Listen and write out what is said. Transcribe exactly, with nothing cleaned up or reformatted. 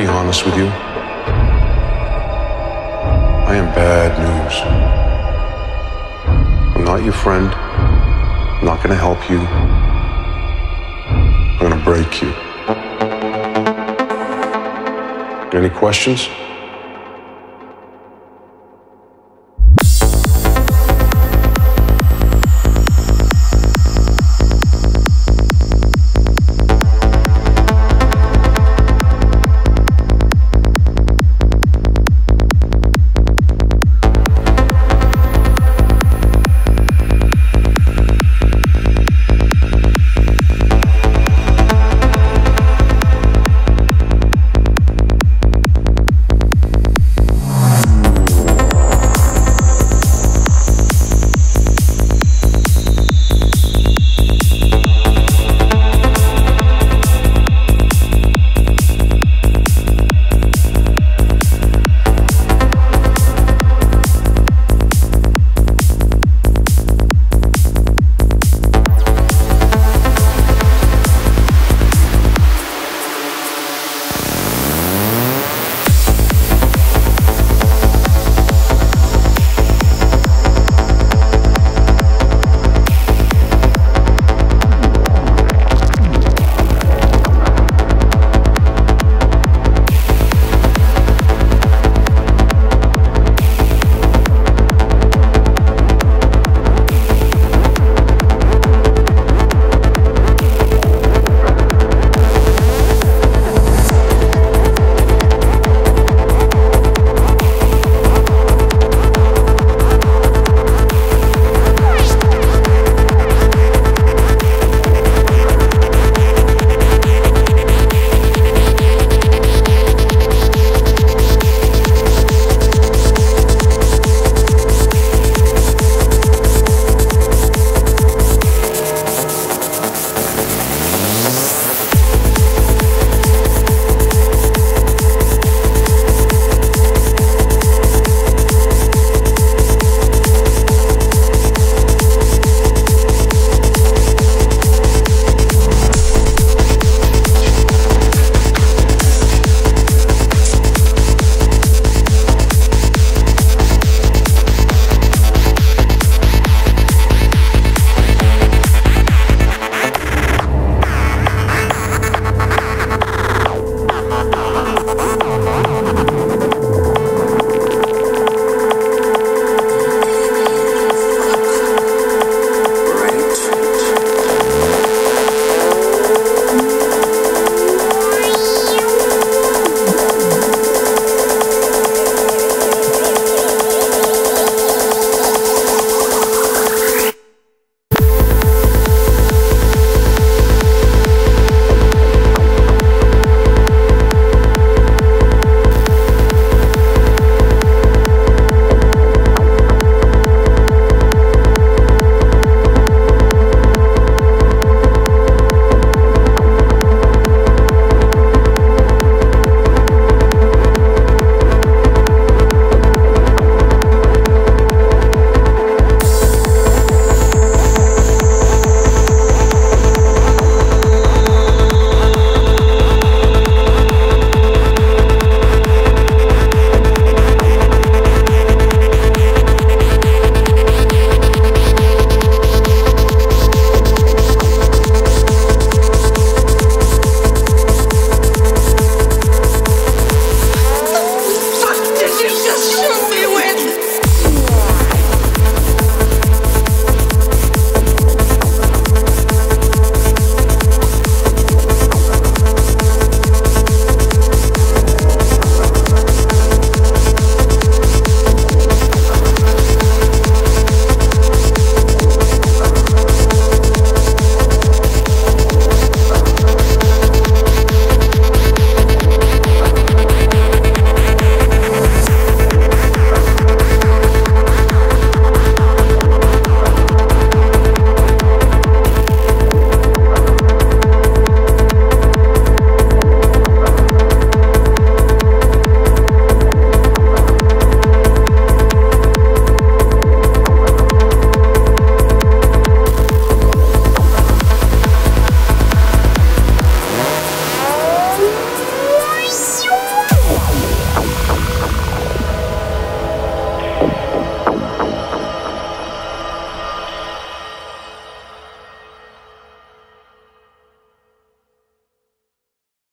be honest with you, I am bad news. I'm not your friend. I'm not gonna help you. I'm gonna break you. Any questions?